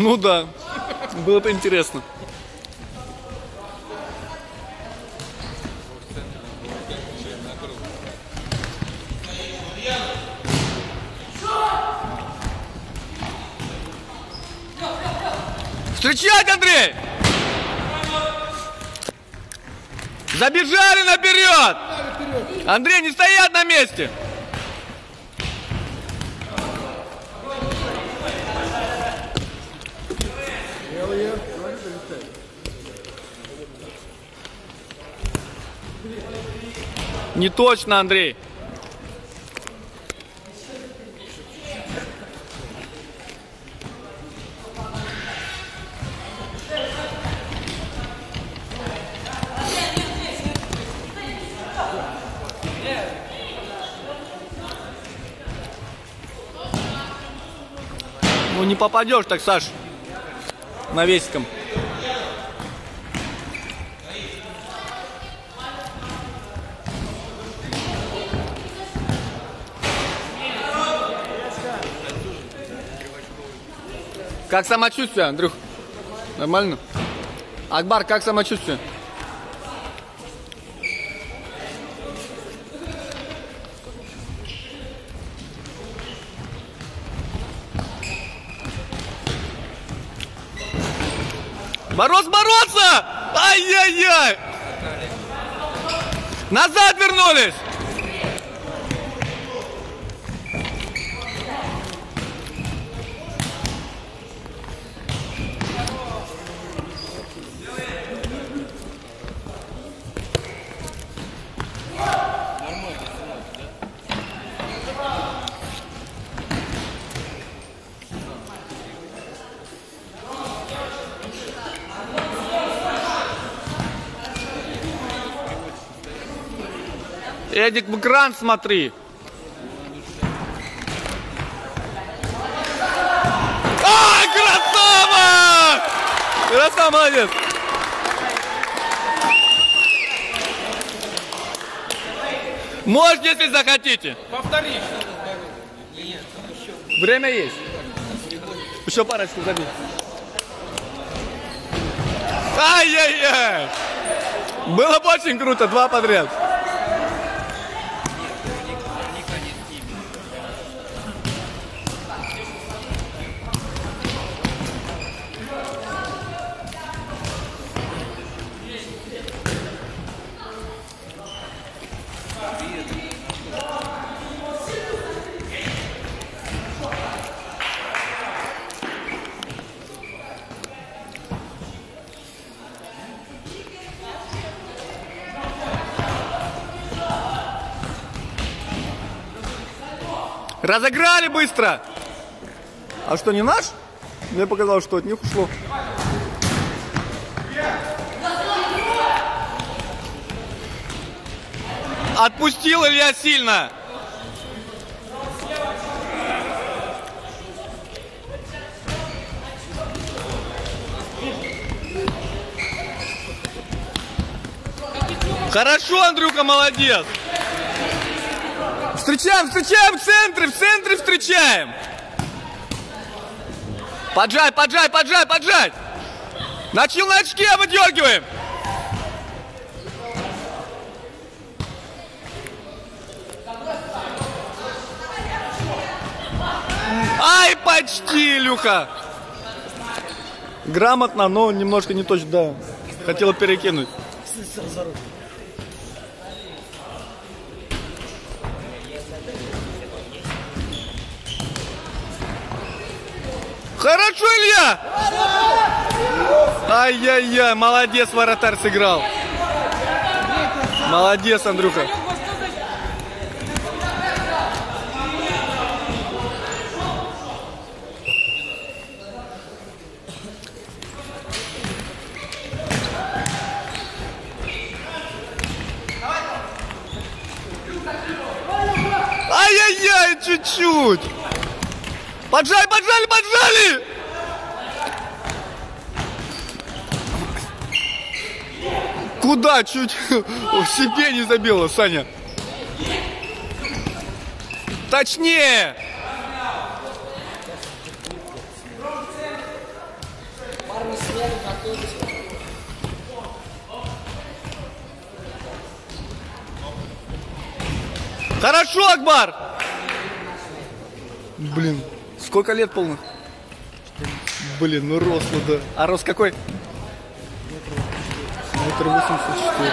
Ну да, было бы интересно. Встречать, Андрей! Забежали наперед! Андрей, не стоят на месте! Не точно, Андрей. Ну не попадешь так, Саш, на весиком. Как самочувствие, Андрюх? Нормально? Акбар, как самочувствие? Бороться! Ай-яй-яй! Назад вернулись! Эдик, в экран смотри. Ай, красава! Красава, молодец! Можете, если захотите. Повтори. Время есть. Еще парочку забить. Ай-яй-яй! Было бы очень круто, два подряд. Разыграли быстро! А что, не наш? Мне показалось, что от них ушло. Отпустил Илья сильно! Хорошо, Андрюха, молодец! Встречаем, встречаем в центре встречаем. Поджай, поджай, поджай, поджай. На челночке выдергиваем. Ай, почти, Илюха. Грамотно, но немножко не точно, да. Хотела перекинуть. Хорошо, Илья! Ай-яй-яй, молодец, воротарь сыграл. Молодец, Андрюха. Ай-яй-яй, чуть-чуть. Поджали, поджали, поджали! Куда? Чуть в себе не забила, Саня. Точнее! Хорошо, Акбар! Блин, сколько лет полных? Блин, ну рост, ну да. А рост какой? 1,84 метра.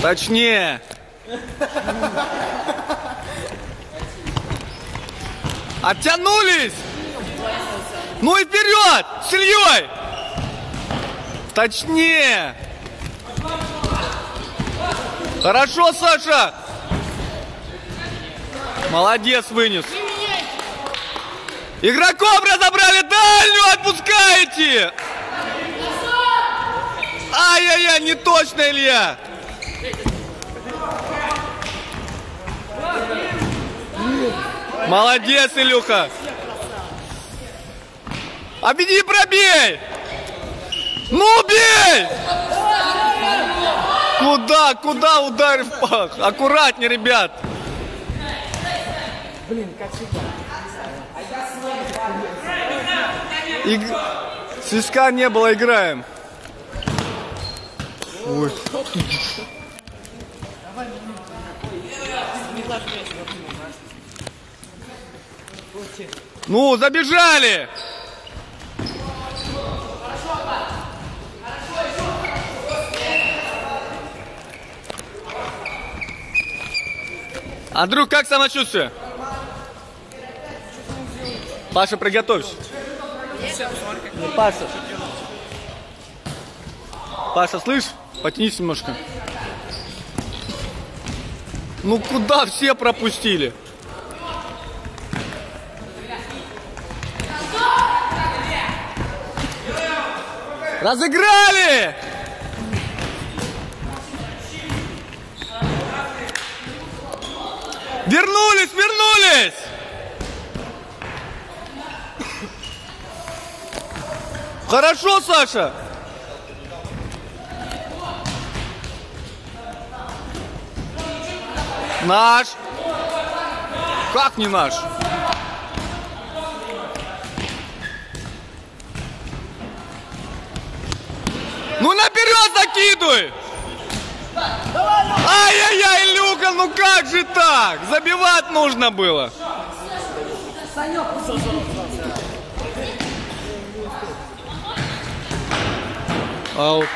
Точнее. Оттянулись. Ну и вперед с Ильей. Точнее. Хорошо, Саша. Молодец, вынес. Игроков разобрали. Дальнюю отпускаете. Ай-яй-яй, не точно, Илья. Молодец, Илюха. Обеди и пробей. Ну, бей! Куда, куда ударь в пах? Аккуратнее, ребят. Блин, как всегда. Свистка не было, играем. Ой. Ну, забежали! Андрюх, как самочувствие? Паша, приготовься. Паша. Паша, слышь? Потянись немножко. Ну куда все пропустили? Разыграли! Вернулись, вернулись! Хорошо, Саша! Наш! Как не наш? Ну наперед закидывай! Ай-яй-яй, Люка, ну как же так? Забивать нужно было. Аут.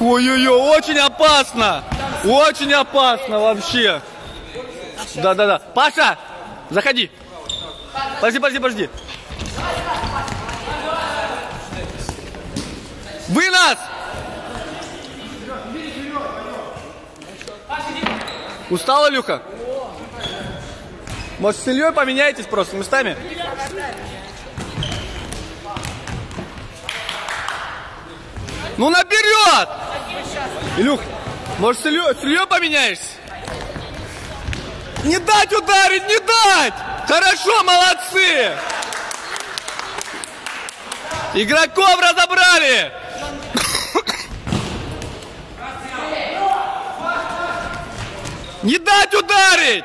Ой-ой-ой, очень опасно! Очень опасно вообще! Да-да-да. Паша, заходи! Подожди, подожди, подожди! Вы нас! Устала, Люха? Может, с Ильей поменяетесь просто местами? Ну, наперед! Илюх, может, с Ильей поменяешься? Не дать ударить, не дать! Хорошо, молодцы! Игроков разобрали! Не дать ударить!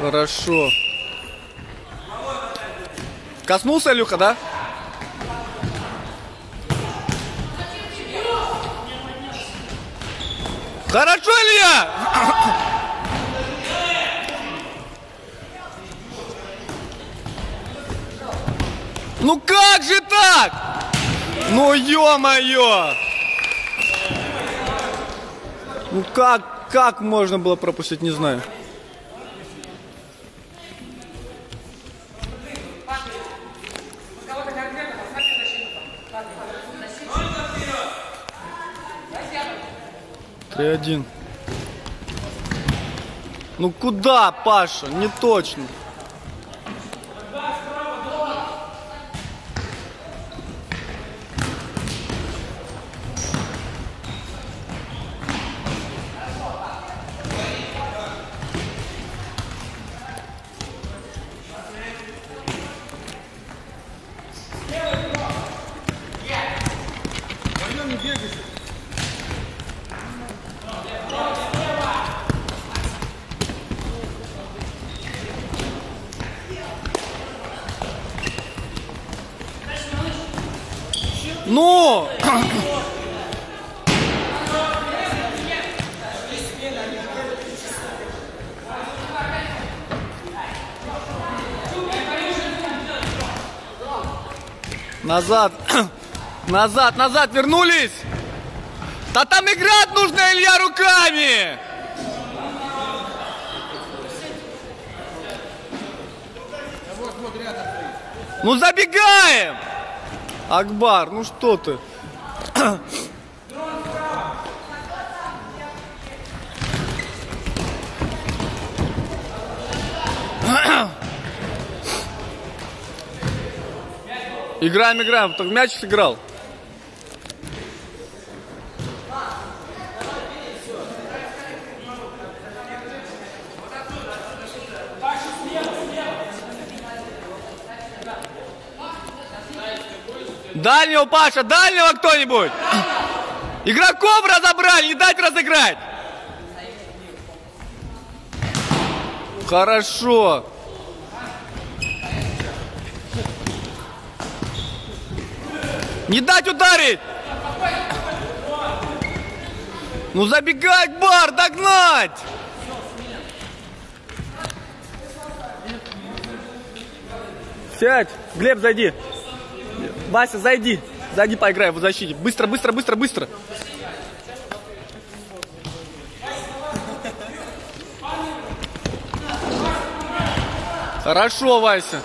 Хорошо. Коснулся, Илюха, да? Хорошо, Илья! Ну как же так? Ну ё-моё! Ну как можно было пропустить, не знаю. И один. Ну куда, Паша? Не точно. Но... Назад, назад, назад вернулись. Да там играть нужно, Илья, руками. Ну забегаем. Акбар, ну что ты. Играем, играем. Так мяч сыграл. Дальнего, Паша, дальнего кто-нибудь. Игроков разобрали, не дать разыграть. Хорошо. Не дать ударить! Ну забегать, Бар, догнать! Сядь, Глеб, зайди. Вася, зайди. Зайди, поиграй в защите. Быстро, быстро, быстро, быстро. Хорошо, Вася.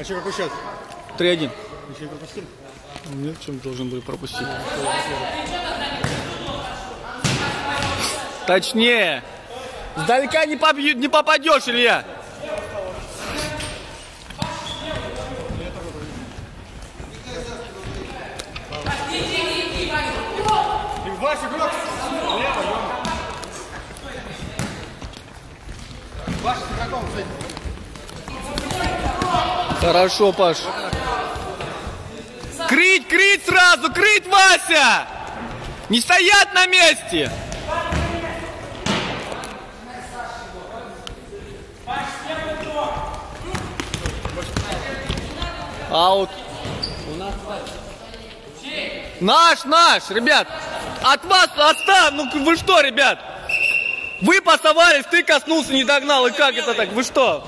А что, какой счет? 3-1. Ничего не пропустили? Нет, чем должен был пропустить. Точнее. Сдалека не попадешь, Илья. Хорошо, Паш. Крыть, крыть сразу, крыть, Вася! Не стоят на месте! Аут. Наш, наш, ребят! От вас отстань! Ну вы что, ребят? Вы пасовались, ты коснулся, не догнал. И как это так? Вы что?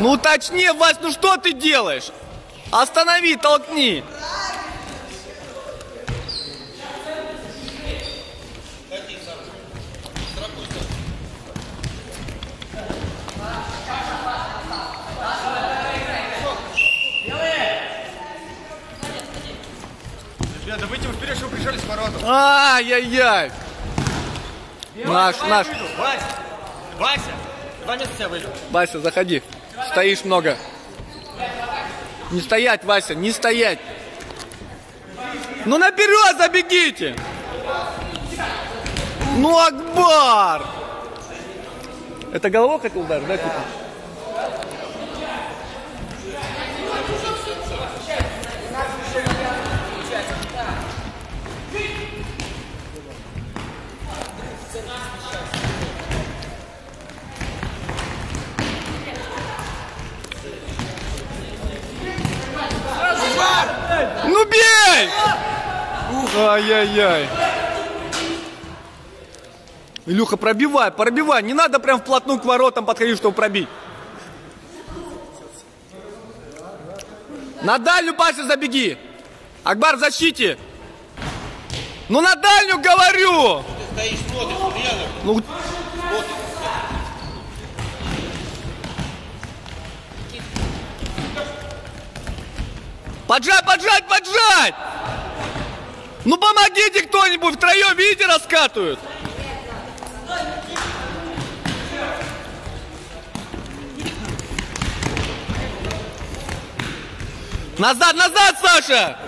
Ну точнее, Вась, ну что ты делаешь? Останови, толкни. Ребята, выйти вперед, чтобы прижались к воротам. Ай-яй-яй. Наш, наш. Вася, Вася, два места я выйду. Вася, заходи. Стоишь много. Не стоять, Вася, не стоять. Ну наперед забегите. Ну, Акбар. Это головой хотел удар, да? Ну бей! Ай-яй-яй. Илюха, пробивай, пробивай. Не надо прям вплотную к воротам подходить, чтобы пробить. На дальнюю, Паша, забеги. Акбар в защите. Ну на дальнюю, говорю. Ты стоишь, смотришь, рядом. Ну... Поджать, поджать, поджать! Ну помогите кто-нибудь, втроем, видите, раскатывают. Назад, назад, Саша!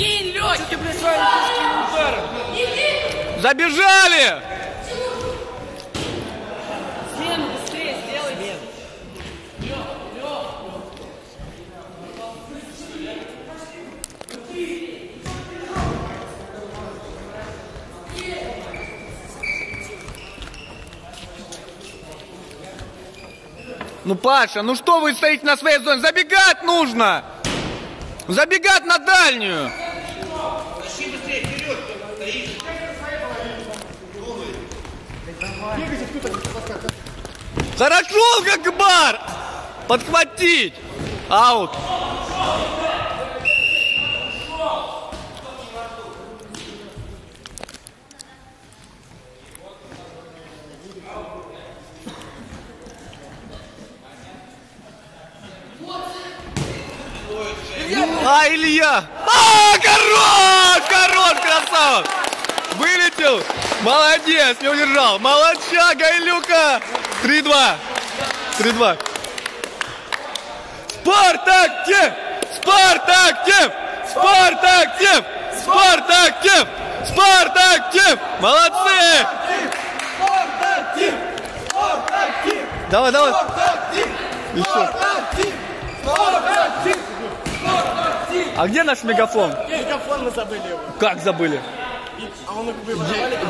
Кинь, Лёхе! Забежали! Смену быстрее сделай! Ну, Паша, ну что вы стоите на своей зоне? Забегать нужно! Забегать на дальнюю! Хорошо, как бар! Подхватить! Аут! А, Илья! А, хорош! Хорош, красава! Вылетел! Молодец, не удержал! Молодчага, Илюха! 3-2! 3-2! СпортАктив! СпортАктив! СпортАктив! СпортАктив! СпортАктив! Молодцы! СпортАктив! СпортАктив! Давай, давай! СпортАктив! СпортАктив! А где наш мегафон? Мегафон мы забыли его. Как забыли? А он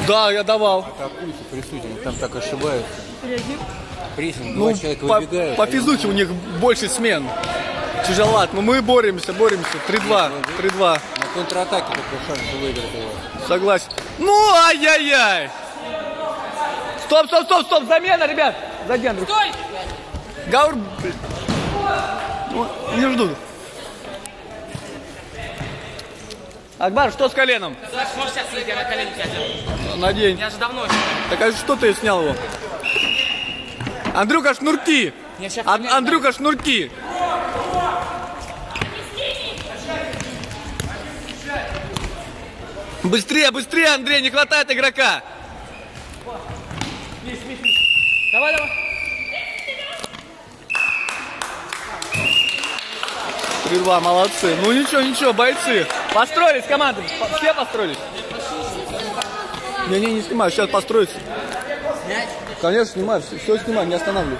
да, я давал. Атакуйте, прессуйте, там так ошибаются. Прессинг, ну, 2 человека выбегают. По физуке у них больше смен. Тяжелат, но мы боремся, боремся. 3-2, 3-2. На контратаке такой шанс выиграть его. Согласен. Ну, ай-яй-яй. Стоп, стоп, стоп, стоп, замена, ребят. За Гендрю. Стой! Гаур, блин. Не ждут. Акбар, что с коленом? Саш, можешь сейчас сидеть, я на колени тебя делаю. Надень. Я же давно. Так а что ты снял его? Андрюха, шнурки! Андрюха, шнурки! Быстрее, быстрее, Андрей, не хватает игрока! Давай, давай! 3-2, молодцы. Ну ничего, ничего, бойцы. Построились команды. Все построились. Не, не, не снимаю. Сейчас построится. Конечно, снимаю. Все снимаю, не останавливаю.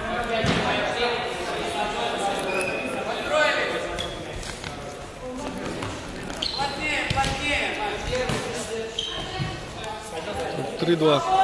Построились. 3-2.